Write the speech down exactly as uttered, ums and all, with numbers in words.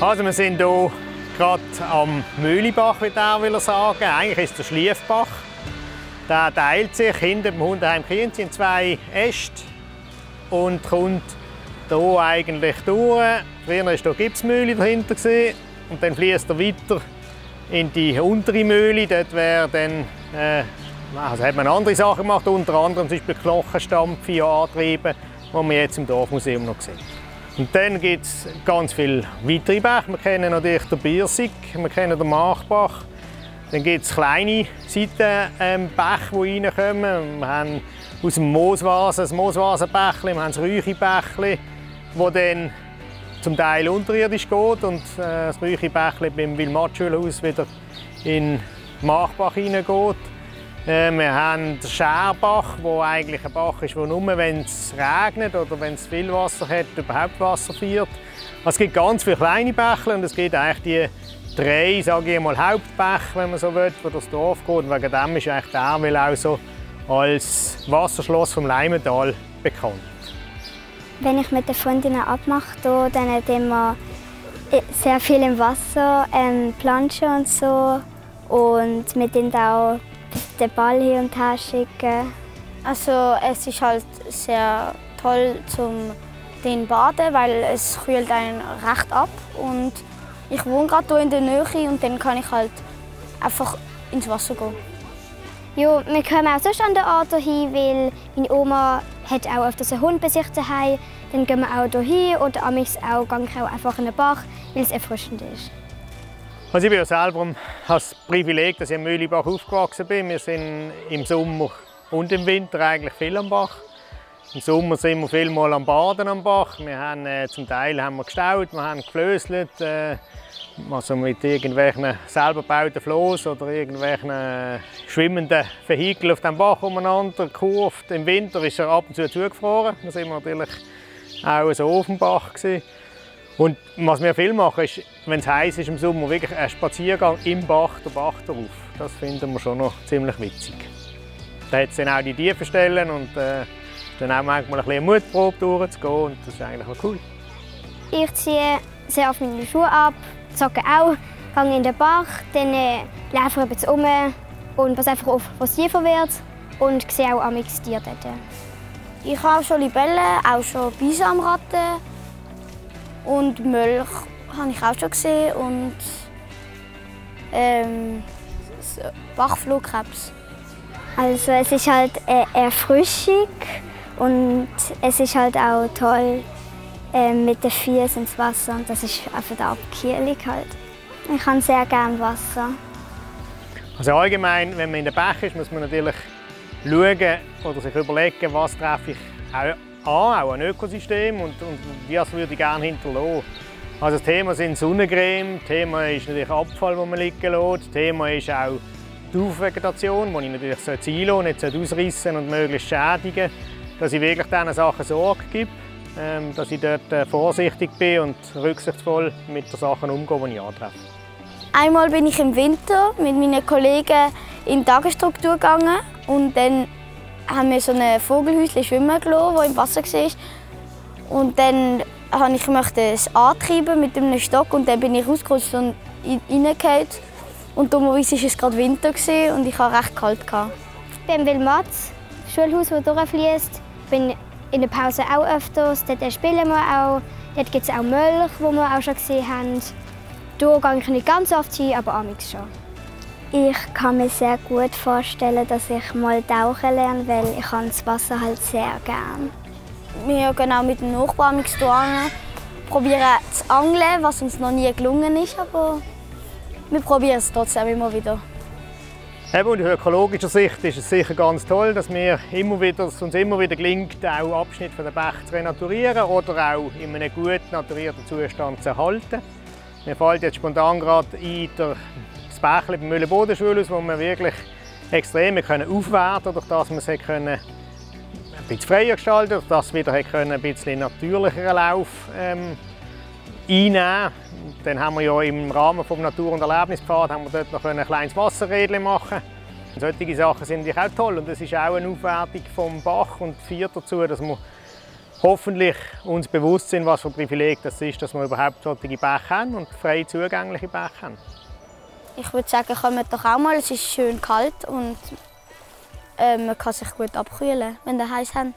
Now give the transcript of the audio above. Also wir sind hier gerade am Mühlebach, würde ich auch sagen. Eigentlich ist es der Schliefbach. Der teilt sich hinter dem Hundeheim Kienzi in zwei Äste und kommt hier eigentlich durch. Früher war hier Gipsmühle dahinter und dann fließt er weiter in die untere Mühle. Dort wäre dann, äh, also hat man andere Sachen gemacht, unter anderem zum Beispiel Knochenstampfe antrieben, die man jetzt im Dorfmuseum noch sieht. Und dann gibt es ganz viele weitere Bäche. Wir kennen natürlich den Birsig, wir kennen den Marchbach. Dann gibt es kleine Seitenbäche, die reinkommen. Wir haben aus dem Mooswasen das Mooswasenbächli, wir haben das Rüchibächli, das dann zum Teil unterirdisch geht und das Rüchibächli beim Wilmatt-Schulhaus wieder in Marchbach hineingeht. Wir haben den Schärbach, der eigentlich ein Bach ist, der nur, wenn es regnet oder wenn es viel Wasser hat, überhaupt Wasser führt. Es gibt ganz viele kleine Bächle und es gibt eigentlich die drei, sage ich mal, Hauptbäche, wenn man so will, wo das Dorf geht. Und wegen dem ist eigentlich der Will auch so als Wasserschloss vom Leimetal bekannt. Wenn ich mit den Freundinnen abmache, dann haben wir sehr viel im Wasser, ähm, Planschen und so. Und mit denen auch den Ball hin und her schicken. Also es ist halt sehr toll zum den Baden, weil es kühlt einen recht ab und ich wohne gerade hier in der Nähe und dann kann ich halt einfach ins Wasser gehen. Ja, wir kommen auch sonst an den Ort hin, weil meine Oma hat auch öfters einen Hund bei sich zu Hause. Dann gehen wir auch hier hin oder am liebsten auch, gehen wir auch einfach in den Bach, weil es erfrischend ist. Also ich bin ja selber das Privileg, dass ich im Mühlebach aufgewachsen bin. Wir sind im Sommer und im Winter eigentlich viel am Bach. Im Sommer sind wir viel mal am Baden am Bach. Wir haben, äh, zum Teil haben wir gestaut, wir haben geflösselt, äh, also mit irgendwelchen selber gebauten Flossen oder irgendwelchen äh, schwimmenden Vehikeln auf dem Bach umeinander gekurvt. Im Winter ist er ab und zu zugefroren. Da sind wir natürlich auch so auf dem Bach gewesen. Und was wir viel machen, ist, wenn es heiß ist im Sommer, wirklich ein Spaziergang im Bach, der Bach drauf. Das finden wir schon noch ziemlich witzig. Da hat es dann auch die tiefen Stellen und äh, dann auch manchmal ein bisschen Mutprobe durchzugehen und das ist eigentlich auch cool. Ich ziehe sehr oft meine Schuhe ab, Socken auch, gehe in den Bach, dann äh, laufe ich ein bisschen um und passe einfach auf, was tiefer wird und sehe auch manchmal Tiere dort. Ich habe schon Libellen, auch schon Bisamratten. Und Mölk habe ich auch schon gesehen und ähm, Bachflohkrebs. Also es ist halt äh, erfrischend und es ist halt auch toll äh, mit den Füßen ins Wasser und das ist einfach der Abkühlung halt. Ich kann sehr gerne Wasser. Also allgemein, wenn man in der Bach ist, muss man natürlich schauen oder sich überlegen, was treffe ich auch. Ah, auch ein Ökosystem und, und das würde ich gerne hinterlassen. Also das Thema sind Sonnencreme, das Thema ist natürlich Abfall, den man liegen lässt, das Thema ist auch die Aufvegetation, die ich natürlich einlassen soll, nicht ausreißen und möglichst schädigen, dass ich wirklich diesen Sachen Sorge gebe, dass ich dort vorsichtig bin und rücksichtsvoll mit den Sachen umgehe, die ich antreffe. Einmal bin ich im Winter mit meinen Kollegen in die Tagesstruktur gegangen und dann haben wir so ein Vogelhäuschen schwimmen gelassen, das im Wasser war. Und dann möchte ich es antreiben mit einem Stock und dann bin ich ausgerutscht und reingefallen. Und dummerweise war es gerade Winter und ich hatte recht kalt. Beim Wilmatz-Schulhaus, das durchfließt, bin ich in der Pause auch öfters. Dort spielen wir auch. Dort gibt es auch Mölch, die wir auch schon gesehen haben. Da gehe ich nicht ganz oft hin, aber amigs schon. Ich kann mir sehr gut vorstellen, dass ich mal tauchen lerne, weil ich das Wasser halt sehr gerne. Wir gehen auch mit den Nachbarn an, probieren zu angeln, was uns noch nie gelungen ist, aber wir probieren es trotzdem immer wieder. Eben, und aus ökologischer Sicht ist es sicher ganz toll, dass wir immer wieder, dass uns immer wieder gelingt, auch Abschnitte von der Bäche zu renaturieren oder auch in einem gut naturierten Zustand zu erhalten. Mir fällt jetzt spontan gerade ein, der das Bächli beim Mülllebodenschule, wo wir wirklich extrem aufwerten können, durch das wir es können ein bisschen freier gestalten können, dass wir wieder ein bisschen natürlicheren Lauf ähm, einnehmen. Dann haben wir ja im Rahmen des Natur- und Erlebnispfad haben wir dort noch ein kleines Wasserrädchen machen. Und solche Sachen sind natürlich auch toll und das ist auch eine Aufwertung vom Bach und führt dazu, dass wir hoffentlich uns bewusst sind, was für ein Privileg das ist, dass wir überhaupt solche Bäche haben und frei zugängliche Bäche haben. Ich würde sagen, kommen doch auch mal. Es ist schön kalt und äh, man kann sich gut abkühlen, wenn der heiß haben.